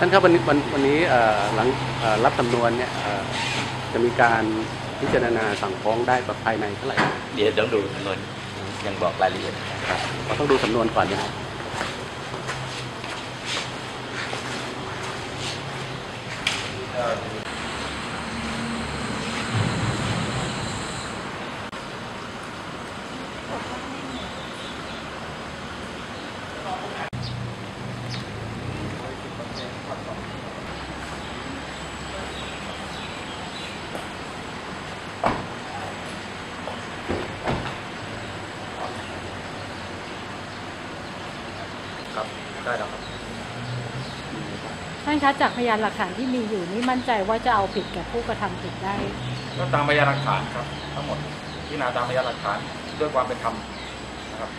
ท่านครับวันนี้หลังรับสำนวนเนี่ยจะมีการพิจารณาสั่งฟ้องได้ภายในเท่าไหร่เดี๋ยวต้องดูสำนวนยังบอกรายละเอียดต้องดูสำนวนก่อนนะครับท่านคะจากพยานหลักฐานที่มีอยู่นี่มั่นใจว่าจะเอาผิดกับผู้กระทำผิดได้ก็ตามพยานหลักฐานครับทั้งหมดพิจารณาตามพยานหลักฐานด้วยความเป็นธรรมนะครับ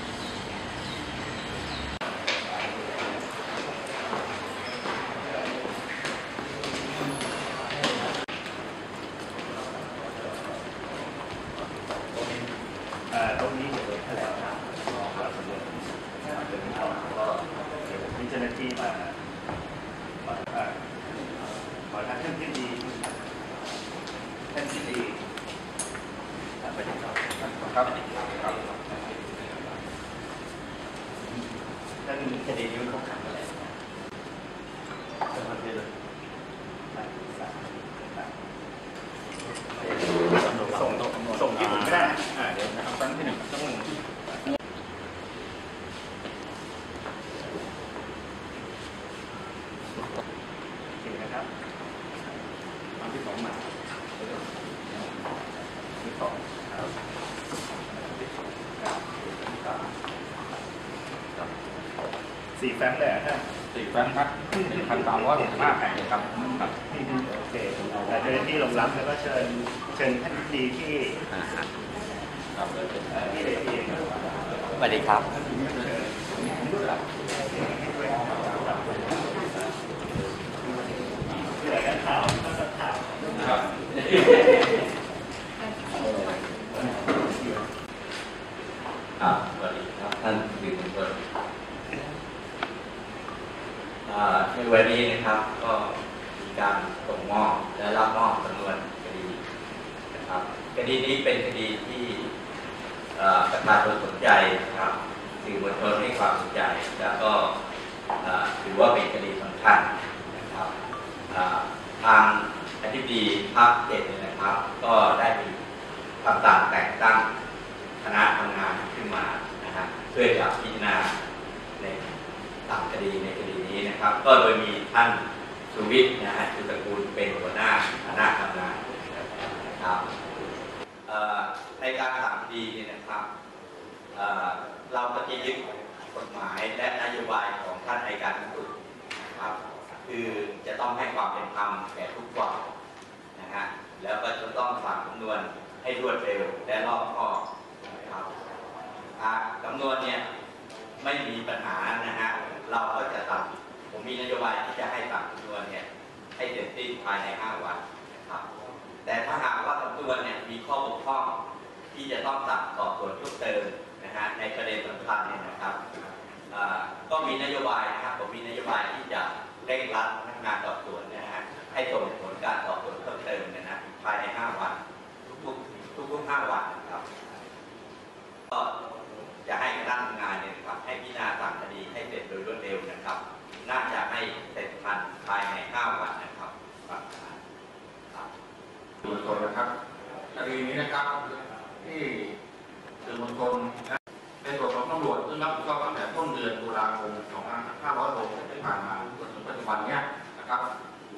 4 แฟ้มครับ 1,365 แผ่นครับโอเคเจ้าหน้าที่ลงรับแล้วก็เชิญท่านดีที่สวัสดีครับท่านดีมากในวันนี้นะครับก็มีการส่งมอบและรับมอบจำนวนคดีนะครับคดีนี้เป็นคดีที่ประชาชนสนใจนะครับสื่อมวลชนให้ความสนใจแล้วก็ถือว่าเป็นคดีสำคัญนะครับทางอธิบดีภาค7นะครับก็ได้มีคำสั่งแต่งตั้งคณะทำงานขึ้นมานะครับเพื่อจะพิจารณาในคดีในคดีนี้นะครับก็โดยมีท่านสุวิทย์นะฮะจุตกูลเป็นหัวหน้าคณะทำงานนะครับในการสั่งคดีเนี่ยนะครับเราปฏิยึดกฎหมายและนโยบายของท่านอัยการสูงสุดนะครับคือจะต้องให้ความเป็นธรรมแก่ทุกฝ่ายนะฮะแล้วก็จะต้องสั่งจำนวนให้รวดเร็วและรอบคอบนะครับจำนวนเนี่ยไม่มีปัญหานะฮะเราก็จะตัดผมมีนโยบายที่จะให้ตัดจำนวนเนี่ยให้เสร็จสิ้นภายใน5 วันนะครับแต่ถ้าหากว่าจำนวนเนี่ยมีข้อบกพร่องที่จะต้องตัดสอบสวนเพิ่มเติมนะฮะในประเด็นสำคัญเนี่ยนะครับก็มีนโยบายนะครับผมมีนโยบายที่จะเร่งรัดพนักงานสอบสวนนะฮะให้ส่งผลการสอบสวนเพิ่มเติมเนี่ยนะภายใน5 วันทุก5 วันนะครับก็จะให้คณะทำงานเนี่ยครับให้พิจารณาสั่งคดีให้เสร็จโดยรวดเร็วนะครับน่าจะให้เสร็จทันภายใน5 วันนะครับครับส่วนตัวนะครับคดีนี้นะครับที่สื่อมวลชนในส่วนของตำรวจซึ่งรับผิดชอบตั้งแต่ต้นเดือนตุลาคม 2566 ที่ผ่านมาจนถึงปัจจุบันเนี้ยนะครับ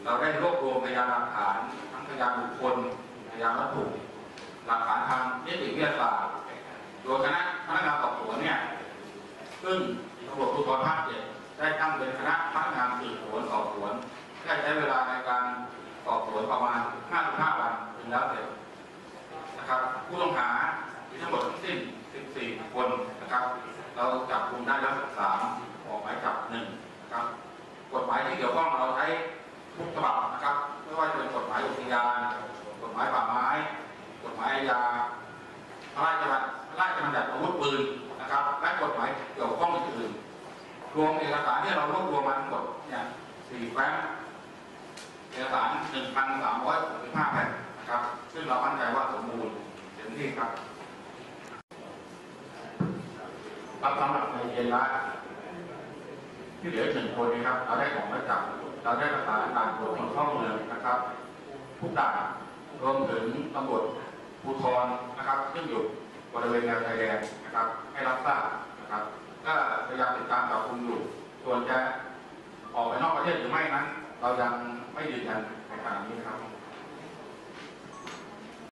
เราได้รวบรวมพยานหลักฐานทั้งพยานบุคคลพยานวัตถุหลักฐานทางนิติวิทยาศาสตร์โดยคณะพนักงานสอบสวนเนี่ยซึ่งตำรวจภูธรภาค 7ได้ตั้งเป็นคณะพนักงานสืบสวนสอบสวนได้ใช้เวลาในการสอบสวนประมาณ 55 วันถึงแล้วเสร็จนะครับผู้ต้องหามีทั้งหมดสิ้น 14 คนนะครับเราจับกุมได้แล้ว 3 ออกหมายจับ 1 นะครับกฎหมายที่เกี่ยวข้องเราใช้ทุกฉบับนะครับไม่ว่าจะเป็นกฎหมายอุทยานกฎหมายป่าไม้กฎหมายอาญาพระราชบัญญัติอาวุธปืนนะครับและกฎหมายเกี่ยวข้องอื่นรวมเอกสารที่เรารวบรวมมาทั้งหมดเนี่ย 4 แฟ้มเอกสาร 1,365 แผ่นนะครับซึ่งเรามั่นใจว่าสมบูรณ์เต็มที่ครับรับสำหรับในเย็นละที่เหลือ1คนนะครับเราได้ของมาจับเราได้ประสานการตรวจคนเข้าเมืองนะครับทุกด่านรวมถึงตำรวจภูธรนะครับซึ่งอยู่บริเวณแนวชายแดนนะครับให้รับทราบ